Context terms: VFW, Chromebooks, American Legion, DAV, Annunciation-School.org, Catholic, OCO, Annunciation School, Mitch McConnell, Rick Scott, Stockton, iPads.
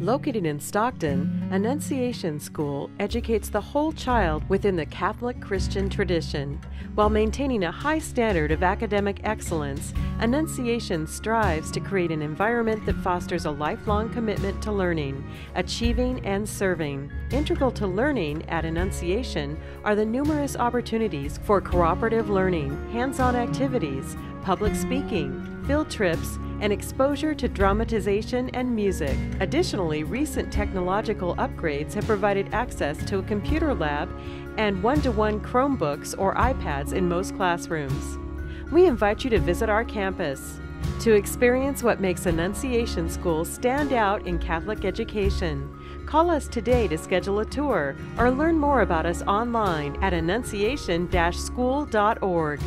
Located in Stockton, Annunciation School educates the whole child within the Catholic Christian tradition. While maintaining a high standard of academic excellence, Annunciation strives to create an environment that fosters a lifelong commitment to learning, achieving, and serving. Integral to learning at Annunciation are the numerous opportunities for cooperative learning, hands-on activities, public speaking, field trips, and exposure to dramatization and music. Additionally, recent technological upgrades have provided access to a computer lab and one-to-one Chromebooks or iPads in most classrooms. We invite you to visit our campus to experience what makes Annunciation School stand out in Catholic education. Call us today to schedule a tour or learn more about us online at annunciation-school.org.